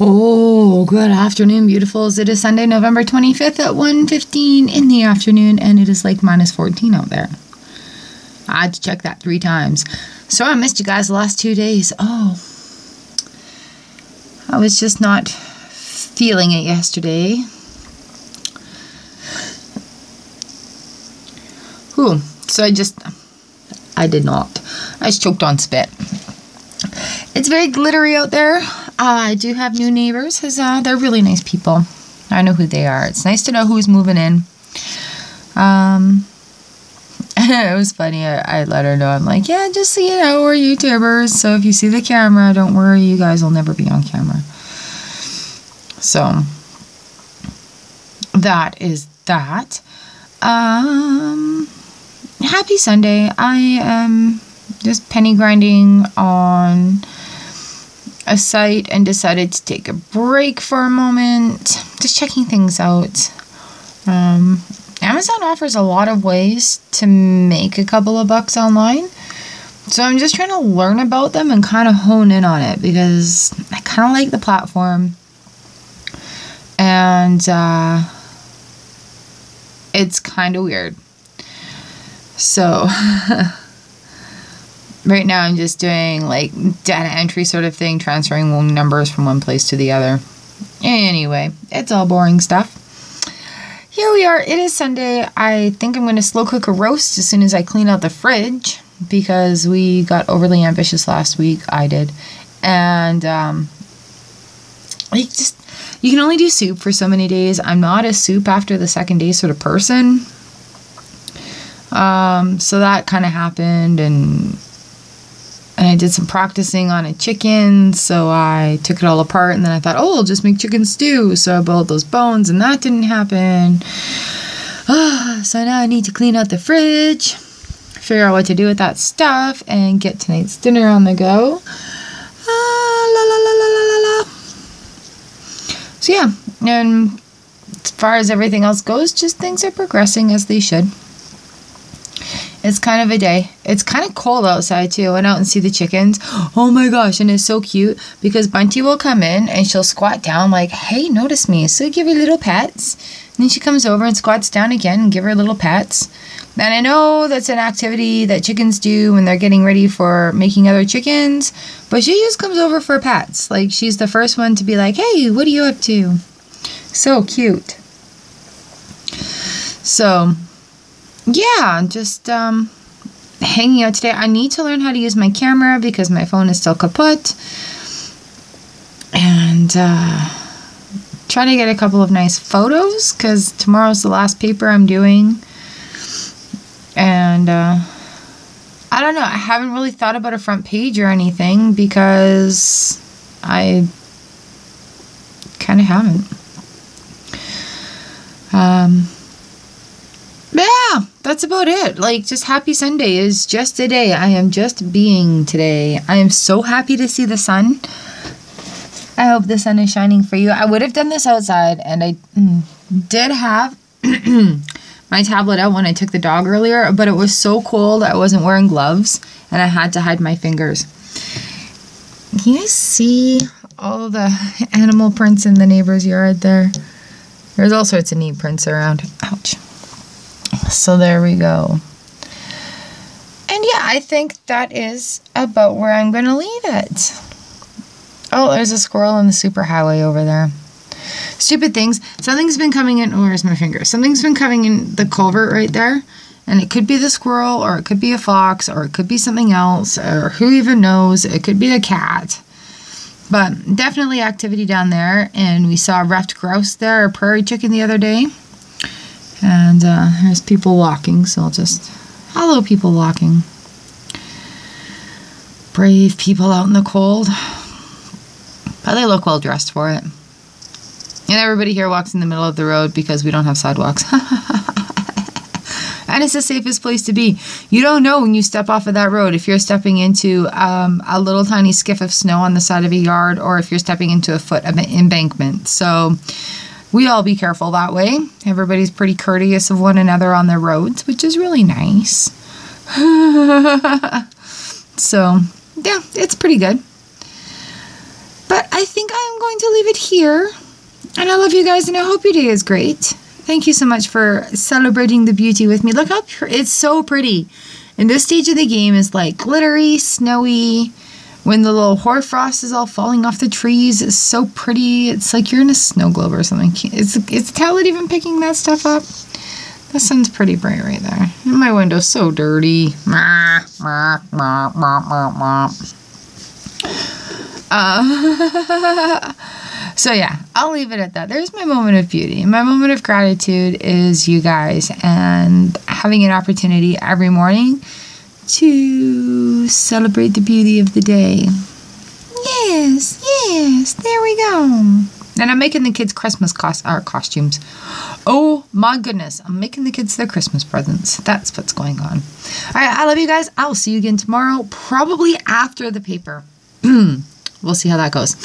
Oh, good afternoon, beautifuls. It is Sunday, November 25th at 1:15 in the afternoon, and it is like minus 14 out there. I had to check that 3 times. Sorry I missed you guys the last 2 days. Oh, I was just not feeling it yesterday. Ooh, so I did not. I just choked on spit. It's very glittery out there. I do have new neighbors. They're really nice people. I know who they are. It's nice to know who's moving in. It was funny. I let her know. I'm like, yeah, just so you know, we're YouTubers. So if you see the camera, don't worry. You guys will never be on camera. So that is that. Happy Sunday. I am just penny grinding on a site and decided to take a break for a moment, just checking things out. Amazon offers a lot of ways to make a couple of bucks online, so I'm just trying to learn about them and kind of hone in on it because I kind of like the platform, and it's kind of weird. So right now I'm just doing like data entry sort of thing, transferring numbers from one place to the other. Anyway, it's all boring stuff. Here we are. It is Sunday. I think I'm going to slow cook a roast as soon as I clean out the fridge because we got overly ambitious last week. I did. And you can only do soup for so many days. I'm not a soup after the second day sort of person. So that kind of happened, and I did some practicing on a chicken, so I took it all apart, and then I thought, oh, I'll just make chicken stew, so I boiled those bones, and that didn't happen. So now I need to clean out the fridge, figure out what to do with that stuff, and get tonight's dinner on the go. So yeah, and as far as everything else goes, just things are progressing as they should. It's kind of a day. It's kind of cold outside too. I went out and see the chickens. Oh my gosh, and it's so cute because Bunty will come in and she'll squat down like, hey, notice me. So give her little pats. And then she comes over and squats down again and give her little pats. And I know that's an activity that chickens do when they're getting ready for making other chickens, but she just comes over for pats. Like, she's the first one to be like, hey, what are you up to? So cute. So yeah, just hanging out today. I need to learn how to use my camera because my phone is still kaput. And try to get a couple of nice photos because tomorrow's the last paper I'm doing. And I don't know. I haven't really thought about a front page or anything because I kind of haven't. Yeah, that's about it. Like, just happy Sunday is just a day. I am just being today. I am so happy to see the sun. I hope the sun is shining for you. I would have done this outside, and I did have my tablet out when I took the dog earlier, but it was so cold I wasn't wearing gloves, and I had to hide my fingers. Can you guys see all the animal prints in the neighbor's yard there? There's all sorts of neat prints around. Ouch. So there we go. And yeah, I think that is about where I'm going to leave it. Oh, there's a squirrel on the superhighway over there. Stupid things. Something's been coming in. Oh, where's my finger? Something's been coming in the culvert right there. And it could be the squirrel, or it could be a fox, or it could be something else, or who even knows? It could be a cat. But definitely activity down there. And we saw a ruffed grouse there, a prairie chicken the other day. And there's people walking, so I'll just, hello people walking. Brave people out in the cold. But they look well dressed for it. And everybody here walks in the middle of the road because we don't have sidewalks. And it's the safest place to be. You don't know when you step off of that road if you're stepping into a little tiny skiff of snow on the side of a yard, or if you're stepping into a foot of an embankment. So we all be careful that way. Everybody's pretty courteous of one another on their roads, which is really nice. So, yeah, it's pretty good. But I think I'm going going to leave it here. And I love you guys, and I hope your day is great. Thank you so much for celebrating the beauty with me. Look up, it's so pretty. And this stage of the game is like glittery, snowy. When the little hoarfrost is all falling off the trees, it's so pretty. It's like you're in a snow globe or something. Is Talit even picking that stuff up? The sun's pretty bright right there. And my window's so dirty. So yeah, I'll leave it at that. There's my moment of beauty. My moment of gratitude is you guys and having an opportunity every morning to celebrate the beauty of the day. Yes, yes, there we go. And I'm making the kids Christmas costumes. Oh my goodness, I'm making the kids their Christmas presents. That's what's going on. All right, I love you guys. I'll see you again tomorrow, probably after the paper. We'll see how that goes.